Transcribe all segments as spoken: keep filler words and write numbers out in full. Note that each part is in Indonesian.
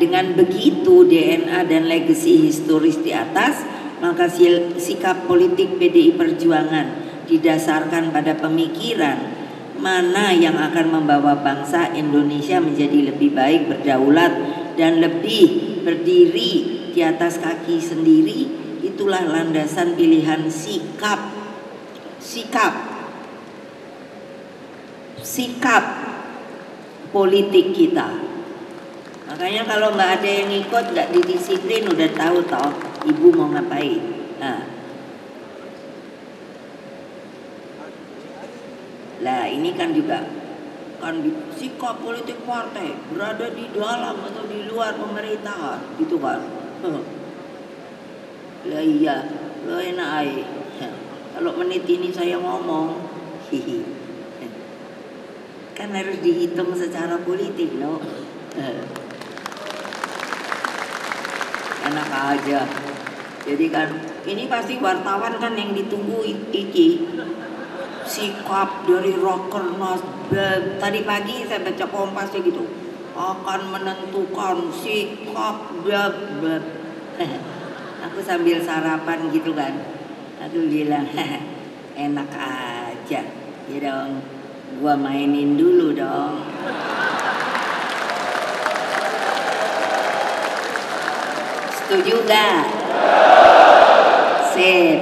Dengan begitu D N A dan legasi historis di atas, maka sikap politik P D I Perjuangan didasarkan pada pemikiran mana yang akan membawa bangsa Indonesia menjadi lebih baik, berdaulat, dan lebih berdiri di atas kaki sendiri. Itulah landasan pilihan sikap sikap sikap politik kita. Makanya kalau nggak ada yang ikut, nggak didisiplin, udah tahu toh ibu mau ngapain. Nah, lah ini kan juga kan sikap politik partai berada di dalam atau di luar pemerintahan, gitu kan? Lah iya, lo enak aja. Kalau menit ini saya ngomong, hihi, kan harus dihitung secara politik lo. Enak aja. Jadi kan ini pasti wartawan kan yang ditunggu iki sikap dari Rakernas tadi pagi. Saya baca Kompas gitu, akan menentukan sikap bab. Aku sambil sarapan gitu kan, aduh bilang enak aja ya dong, gua mainin dulu dong. Setuju gak? Sip.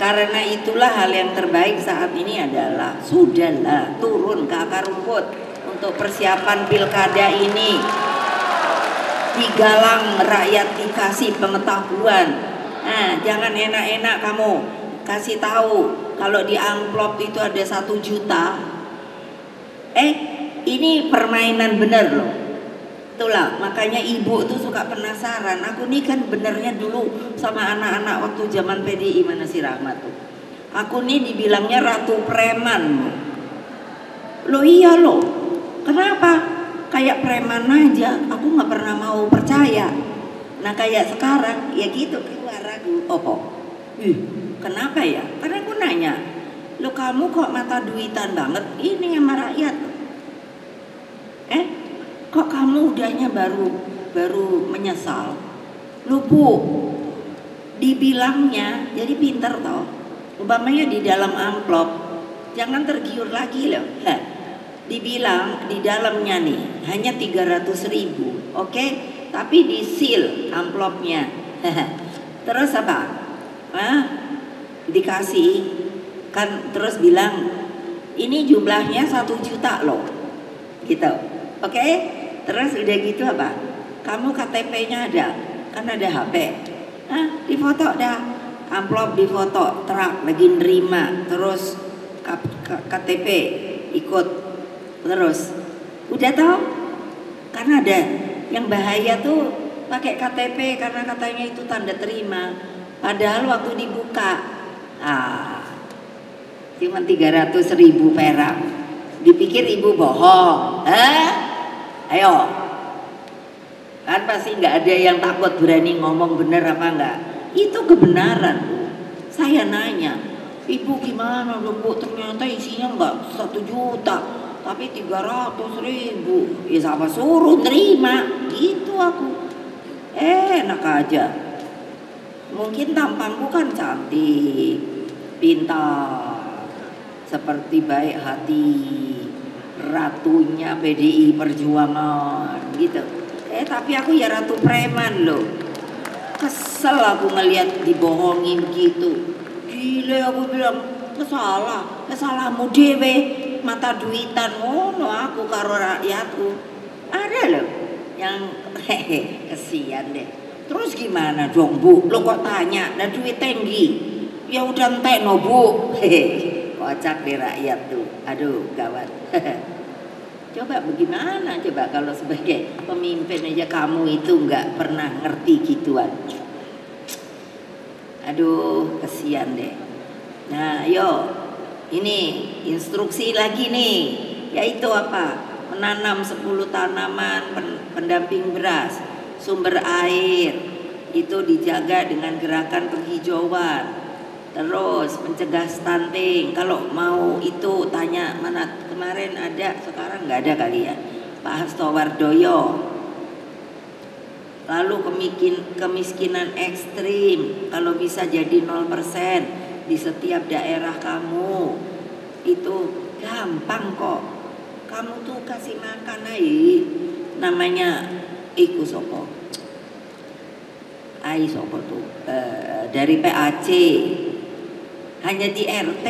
Karena itulah hal yang terbaik saat ini adalah sudahlah turun ke akar rumput untuk persiapan pilkada ini. Digalang rakyat dikasih pengetahuan. Nah, jangan enak-enak kamu kasih tahu kalau di amplop itu ada satu juta. Eh, ini permainan bener loh. Itulah makanya ibu tuh suka penasaran. Aku nih kan benernya dulu sama anak-anak waktu zaman P D I mana si Rahmat tuh. Aku nih dibilangnya ratu preman. Loh iya loh. Kenapa? Kayak preman aja. Aku nggak pernah mau percaya. Nah kayak sekarang ya gitu keluar ragu. Opo. Ih, kenapa ya? Karena aku nanya. Loh kamu kok mata duitan banget ini sama rakyat. Eh? Kok kamu udahnya baru baru menyesal? Lu Bu, dibilangnya jadi pinter toh. Umpamanya di dalam amplop, jangan tergiur lagi loh. Nah, dibilang di dalamnya nih hanya tiga ratus ribu, oke? Okay? Tapi di seal amplopnya. Terus apa? Nah, dikasih kan terus bilang ini jumlahnya satu juta loh, gitu. Oke? Okay? Terus udah gitu apa? Kamu K T P-nya ada, kan ada H P. Nah, difoto dah, amplop difoto, terak lagi nerima, terus K T P ikut, terus udah tau? Karena ada yang bahaya tuh pakai K T P karena katanya itu tanda terima, padahal waktu dibuka, ah, cuma tiga ratus ribu perak, dipikir ibu bohong, hah? Ayo, kan pasti nggak ada yang takut berani ngomong bener apa enggak. Itu kebenaran. Saya nanya, ibu gimana loh Bu, ternyata isinya nggak satu juta, tapi tiga ratus ribu. Ya sama suruh terima, gitu aku. Eh, enak aja. Mungkin tampangku kan cantik, pintar, seperti baik hati ratunya P D I Perjuangan gitu. Eh tapi aku ya ratu preman loh. Kesel aku ngeliat dibohongin gitu. Gila aku bilang kesalah, kesalahmu dewe, mata duitan ngono aku karo rakyatku. Ada loh yang hehe kesian deh. Terus gimana dong Bu? Lo kok tanya dan duit tinggi? Ya udah entekno Bu. Hehe. Kocak di rakyat tuh. Aduh gawat. Coba bagaimana coba kalau sebagai pemimpin aja kamu itu nggak pernah ngerti gituan. Aduh kesian deh. Nah yo ini instruksi lagi nih, yaitu apa? Menanam sepuluh tanaman pendamping beras, sumber air itu dijaga dengan gerakan penghijauan, terus mencegah stunting. Kalau mau itu tanya mana kemarin ada, sekarang nggak ada kali ya. Pak Hasto Wardoyo. Lalu kemiskinan ekstrim, kalau bisa jadi nol persen di setiap daerah kamu. Itu gampang kok. Kamu tuh kasih makan hai. Namanya iku soko. Ai soko tuh e, dari P A C. Hanya di R T.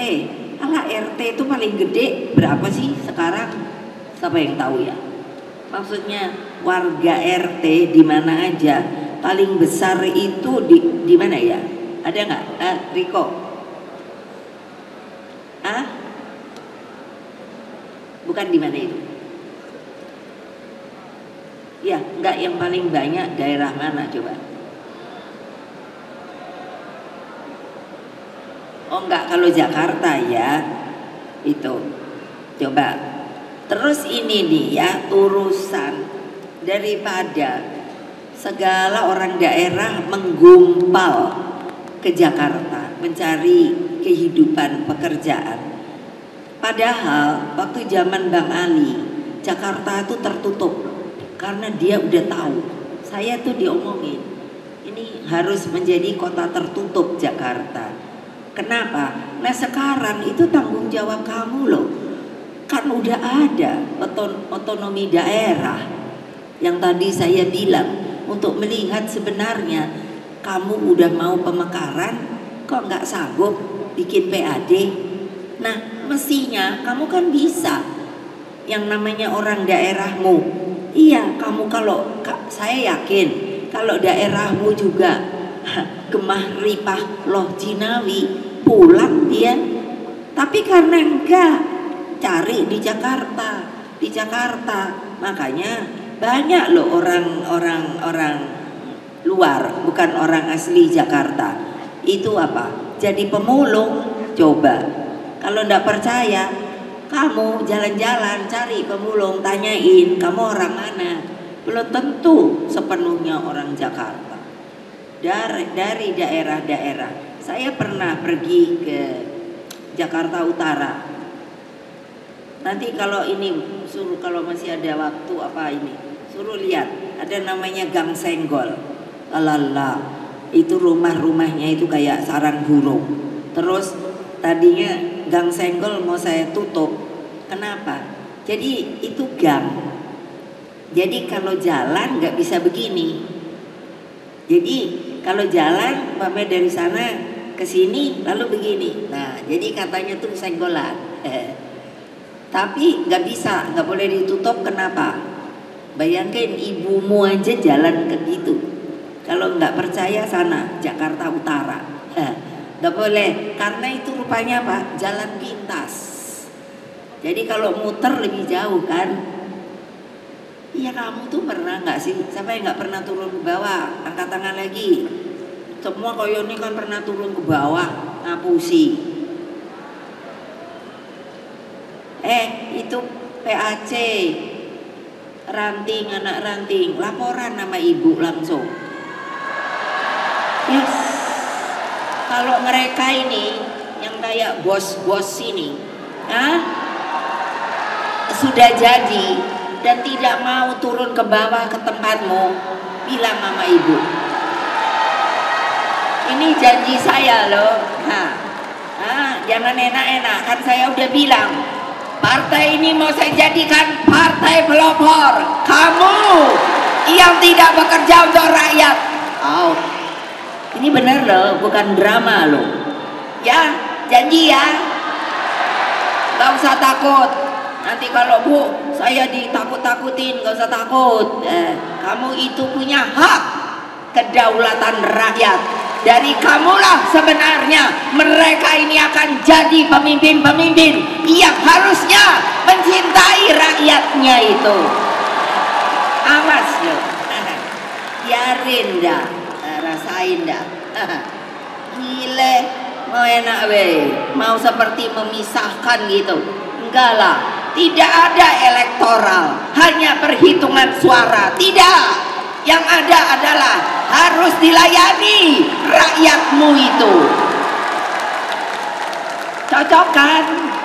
Alah, R T itu paling gede berapa sih sekarang? Siapa yang tahu ya? Maksudnya warga R T di mana aja paling besar itu di di mana ya? Ada nggak? Eh, Riko? Ah? Bukan di mana itu? Ya, nggak, yang paling banyak daerah mana coba? Oh enggak, kalau Jakarta ya itu coba. Terus ini nih ya urusan daripada segala orang daerah menggumpal ke Jakarta mencari kehidupan pekerjaan. Padahal waktu zaman Bang Ali Jakarta itu tertutup karena dia udah tahu. Saya tuh diomongin ini harus menjadi kota tertutup Jakarta. Kenapa? Nah sekarang itu tanggung jawab kamu loh. Kan udah ada otonomi daerah. Yang tadi saya bilang untuk melihat sebenarnya kamu udah mau pemekaran, kok nggak sanggup bikin P A D. Nah mestinya kamu kan bisa. Yang namanya orang daerahmu. Iya, kamu kalau saya yakin kalau daerahmu juga gemah ripah loh jinawi pulang dia, tapi karena enggak cari di Jakarta di Jakarta makanya banyak loh orang-orang orang luar, bukan orang asli Jakarta itu apa jadi pemulung. Coba kalau enggak percaya kamu jalan-jalan cari pemulung, tanyain kamu orang mana, belum tentu sepenuhnya orang Jakarta. Dari, dari daerah-daerah. Saya pernah pergi ke Jakarta Utara. Nanti kalau ini suruh, kalau masih ada waktu apa ini, suruh lihat. Ada namanya Gang Senggol. Alala, itu rumah-rumahnya itu kayak sarang burung. Terus tadinya Gang Senggol mau saya tutup. Kenapa? Jadi itu gang. Jadi kalau jalan nggak bisa begini. Jadi kalau jalan sampai dari sana ke sini lalu begini. Nah, jadi katanya tuh senggolan. Eh. Tapi nggak bisa, nggak boleh ditutup. Kenapa? Bayangkan ibumu aja jalan ke gitu. Kalau nggak percaya sana Jakarta Utara. Eh. Nggak boleh karena itu rupanya apa? Jalan pintas. Jadi kalau muter lebih jauh kan. Iya, kamu tuh pernah nggak sih? Siapa yang nggak pernah turun ke bawah? Angkat tangan lagi. Semua koyo ini kan pernah turun ke bawah, ngapusi. Eh, itu P A C, ranting, anak ranting, laporan sama ibu langsung. Yes. Kalau mereka ini yang kayak bos-bos ini, ah, sudah jadi. Dan tidak mau turun ke bawah ke tempatmu, bilang mama ibu. Ini janji saya loh. Nah, nah, jangan enak-enak, kan saya udah bilang. Partai ini mau saya jadikan partai pelopor. Kamu yang tidak bekerja untuk rakyat. Oh, ini bener loh, bukan drama loh. Ya, janji ya. Gak usah takut. Nanti kalau bu, saya ditakut-takutin, gak usah takut. Eh, kamu itu punya hak kedaulatan rakyat. Dari kamulah sebenarnya mereka ini akan jadi pemimpin-pemimpin yang harusnya mencintai rakyatnya itu. Awas loh, biarin dah, rasain dah. Gile, mau enak weh, mau seperti memisahkan gitu. Enggak lah. Tidak ada elektoral, hanya perhitungan suara. Tidak, yang ada adalah harus dilayani rakyatmu itu. Cocok kan?